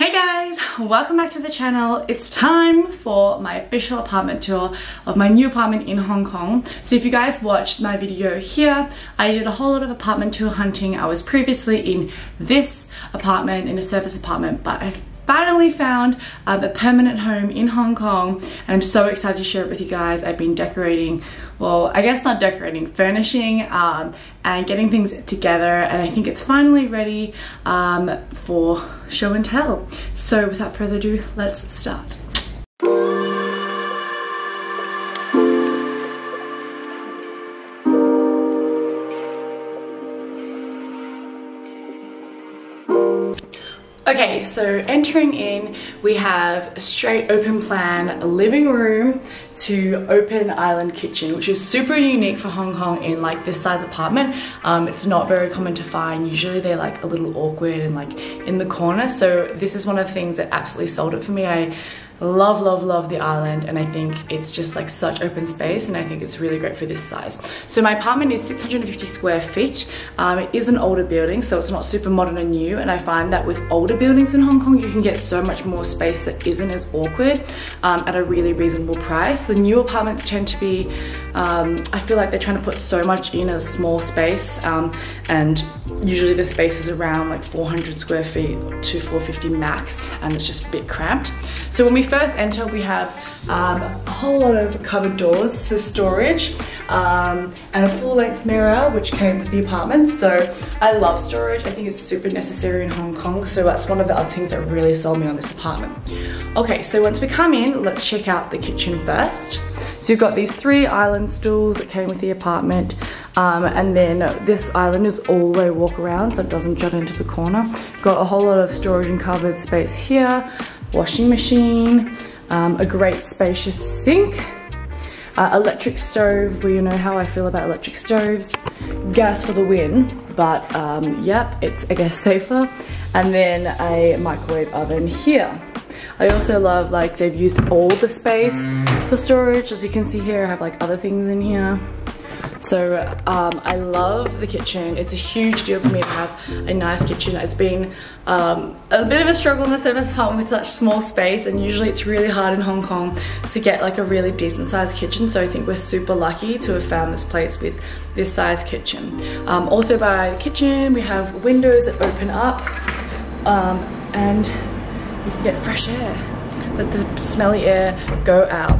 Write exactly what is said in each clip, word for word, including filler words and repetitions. Hey guys, welcome back to the channel. It's time for my official apartment tour of my new apartment in Hong Kong. So if you guys watched my video here, I did a whole lot of apartment tour hunting. I was previously in this apartment, in a service apartment, but I finally found um, a permanent home in Hong Kong, and I'm so excited to share it with you guys. I've been decorating, well, I guess not decorating, furnishing um, and getting things together, and I think it's finally ready um, for show and tell. So without further ado, let's start. Okay, so entering in, we have a straight open plan living room to open island kitchen, which is super unique for Hong Kong in like this size apartment. Um, it's not very common to find. Usually they're like a little awkward and like in the corner. So this is one of the things that absolutely sold it for me. I love, love, love the island, and I think it's just like such open space, and I think it's really great for this size. So my apartment is six hundred fifty square feet. Um, it is an older building, so it's not super modern and new, and I find that with older buildings in Hong Kong, you can get so much more space that isn't as awkward um, at a really reasonable price. The new apartments tend to be, um, I feel like they're trying to put so much in a small space, um, and usually the space is around like four hundred square feet to four fifty max, and it's just a bit cramped. So when we first enter, we have um, a whole lot of cupboard doors, so storage, um, and a full-length mirror which came with the apartment. So I love storage. I think it's super necessary in Hong Kong, so that's one of the other things that really sold me on this apartment. Okay, so once we come in, let's check out the kitchen first. So you've got these three island stools that came with the apartment, um, and then this island is all the way walk around, so it doesn't jut into the corner. Got a whole lot of storage and cupboard space here. Washing machine, um, a great spacious sink, uh, electric stove. Well, you know how I feel about electric stoves. Gas for the win, but um, yep, it's, I guess, safer. And then a microwave oven here. I also love, like, they've used all the space for storage. As you can see here, I have like other things in here. So um, I love the kitchen. It's a huge deal for me to have a nice kitchen. It's been um, a bit of a struggle in the service apartment with such small space, and usually it's really hard in Hong Kong to get like a really decent sized kitchen. So I think we're super lucky to have found this place with this size kitchen. Um, also by the kitchen, we have windows that open up, um, and you can get fresh air. Let the smelly air go out.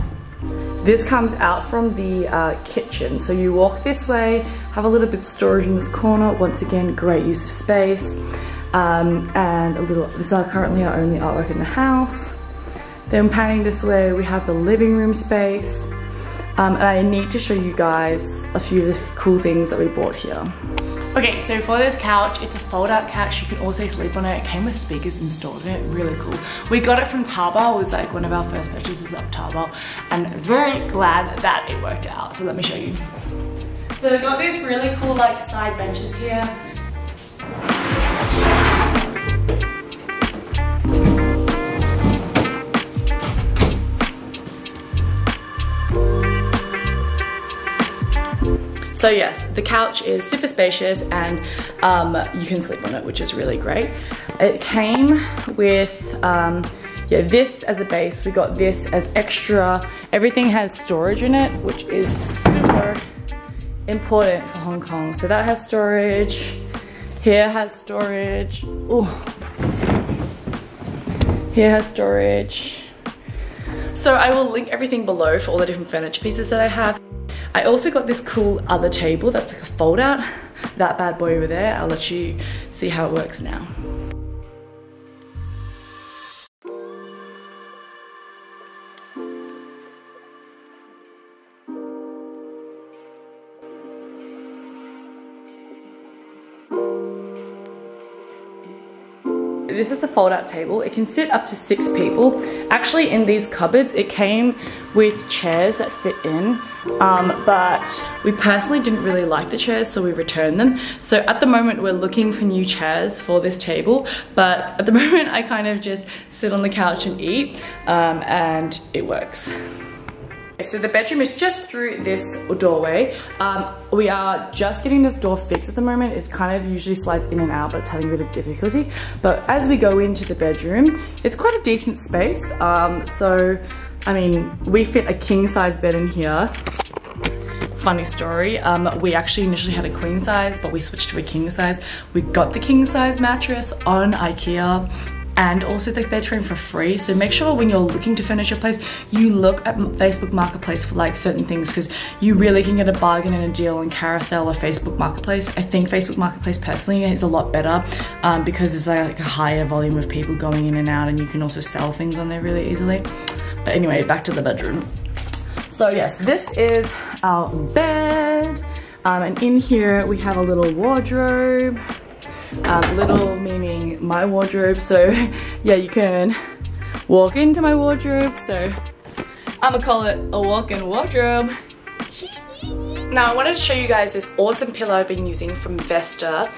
This comes out from the uh, kitchen. So you walk this way, have a little bit of storage in this corner. Once again, great use of space. Um, and a little, this is currently our only artwork in the house. Then panning this way, we have the living room space. Um, and I need to show you guys a few of the cool things that we bought here. Okay, so for this couch, it's a fold-out couch. You can also sleep on it. It came with speakers installed in it, really cool. We got it from Taobao. It was like one of our first purchases of Taobao, and very glad that it worked out. So let me show you. So they've got these really cool like side benches here. So yes, the couch is super spacious, and um, you can sleep on it, which is really great. It came with um, yeah, this as a base. We got this as extra. Everything has storage in it, which is super important for Hong Kong. So that has storage. Here has storage. Ooh. Here has storage. So I will link everything below for all the different furniture pieces that I have. I also got this cool other table that's like a fold out. That bad boy over there, I'll let you see how it works now. This is the fold-out table. It can sit up to six people. Actually, in these cupboards, it came with chairs that fit in, um, but we personally didn't really like the chairs, so we returned them. So at the moment, we're looking for new chairs for this table, but at the moment, I kind of just sit on the couch and eat, um, and it works. So the bedroom is just through this doorway. Um, we are just getting this door fixed at the moment. It's kind of usually slides in and out, but it's having a bit of difficulty. But as we go into the bedroom, it's quite a decent space. Um, so, I mean, we fit a king size bed in here. Funny story, um, we actually initially had a queen size, but we switched to a king size. We got the king size mattress on IKEA and also the bed frame for free. So make sure when you're looking to furnish your place, you look at Facebook Marketplace for like certain things, because you really can get a bargain and a deal on Carousel or Facebook Marketplace. I think Facebook Marketplace personally is a lot better um, because there's like a higher volume of people going in and out, and you can also sell things on there really easily. But anyway, back to the bedroom. So yes, this is our bed, um, and in here we have a little wardrobe. Um, little meaning my wardrobe, so yeah, you can walk into my wardrobe, so I'ma call it a walk-in wardrobe. Now I wanted to show you guys this awesome pillow I've been using from VESTA.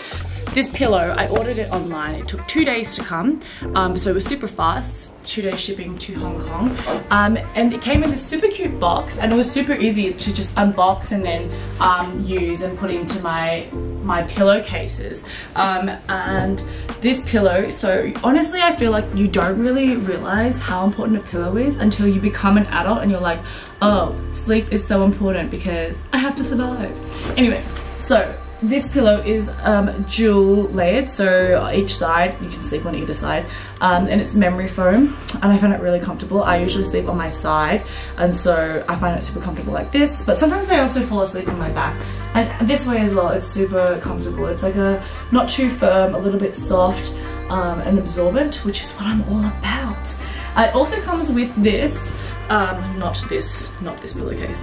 This pillow, I ordered it online. It took two days to come, um, so it was super fast. Two day shipping to Hong Kong. Um, and it came in this super cute box, and it was super easy to just unbox and then um, use and put into my my pillowcases. Um, and this pillow, so honestly, I feel like you don't really realize how important a pillow is until you become an adult and you're like, oh, sleep is so important because I have to survive. Anyway, so this pillow is um, dual layered, so each side, you can sleep on either side, um, and it's memory foam, and I find it really comfortable. I usually sleep on my side, and so I find it super comfortable like this, but sometimes I also fall asleep on my back, and this way as well, it's super comfortable. It's like a, not too firm, a little bit soft, um, and absorbent, which is what I'm all about. Uh, it also comes with this, um, not this, not this pillowcase.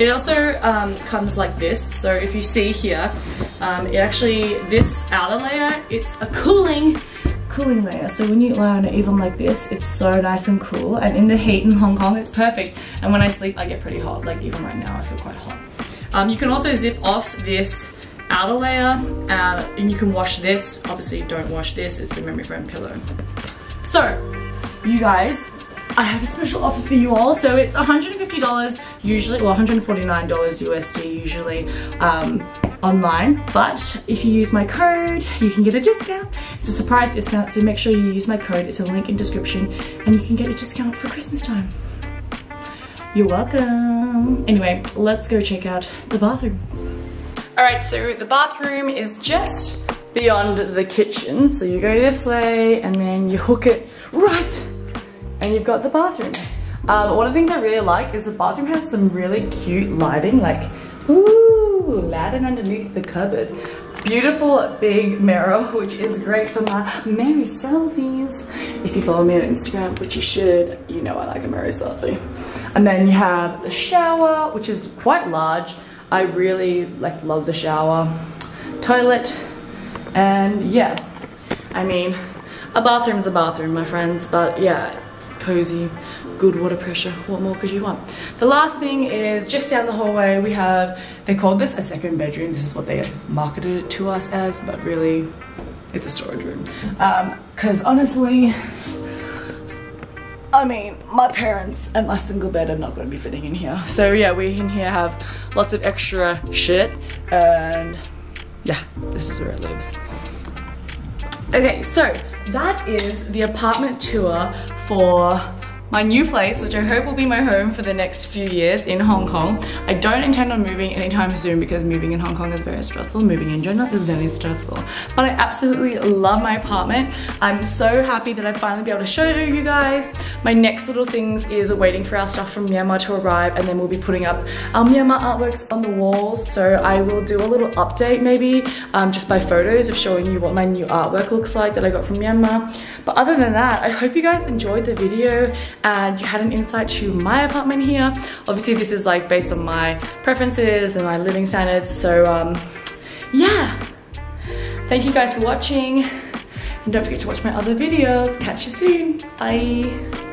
It also um, comes like this, so if you see here, um, it actually, this outer layer, it's a cooling, cooling layer. So when you lie on it even like this, it's so nice and cool, and in the heat in Hong Kong, it's perfect. And when I sleep, I get pretty hot, like even right now, I feel quite hot. Um, you can also zip off this outer layer, uh, and you can wash this. Obviously, don't wash this, it's the memory foam pillow. So, you guys, I have a special offer for you all. So it's one hundred fifty dollars usually, or one hundred forty-nine dollars U S D usually um, online. But if you use my code, you can get a discount. It's a surprise discount, so make sure you use my code. It's a link in description, and you can get a discount for Christmas time. You're welcome. Anyway, let's go check out the bathroom. All right, so the bathroom is just beyond the kitchen. So you go this way, and then you hook it right, and you've got the bathroom. Um, one of the things I really like is the bathroom has some really cute lighting, like, ooh, Aladdin underneath the cupboard. Beautiful big mirror, which is great for my merry selfies. If you follow me on Instagram, which you should, you know I like a merry selfie. And then you have the shower, which is quite large. I really, like, love the shower. Toilet, and yeah. I mean, a bathroom's a bathroom, my friends, but yeah. Cozy, good water pressure, what more could you want? The last thing is just down the hallway we have, they called this a second bedroom, this is what they marketed it to us as, but really it's a storage room. Um, cause honestly, I mean, my parents and my single bed are not gonna be fitting in here. So yeah, we in here have lots of extra shit, and yeah, this is where it lives. Okay, so that is the apartment tour for my new place, which I hope will be my home for the next few years in Hong Kong. I don't intend on moving anytime soon because moving in Hong Kong is very stressful. Moving in general is very stressful. But I absolutely love my apartment. I'm so happy that I've finally been able to show you guys. My next little things is waiting for our stuff from Myanmar to arrive, and then we'll be putting up our Myanmar artworks on the walls. So I will do a little update maybe, um, just by photos of showing you what my new artwork looks like that I got from Myanmar. But other than that, I hope you guys enjoyed the video and you had an insight to my apartment here. Obviously this is like based on my preferences and my living standards, so um, yeah. Thank you guys for watching, and don't forget to watch my other videos. Catch you soon, bye.